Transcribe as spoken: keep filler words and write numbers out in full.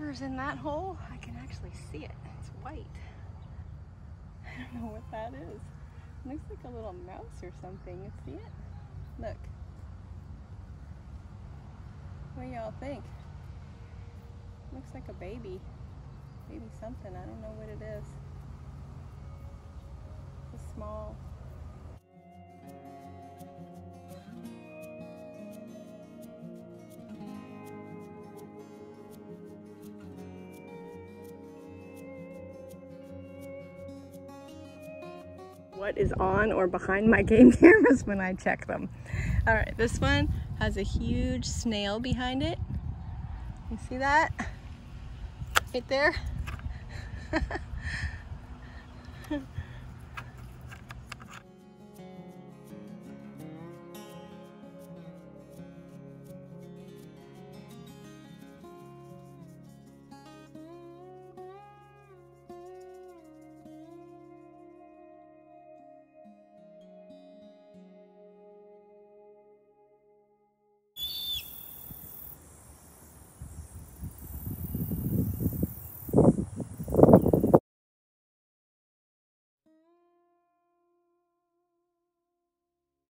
river's in that hole. I can actually see it. It's white. I don't know what that is. It looks like a little mouse or something. You see it? Look. What do y'all think? Looks like a baby. Maybe something. I don't know what it is. It's a small. What is on or behind my game cameras when I check them. All right, this one has a huge snail behind it. You see that? Right there?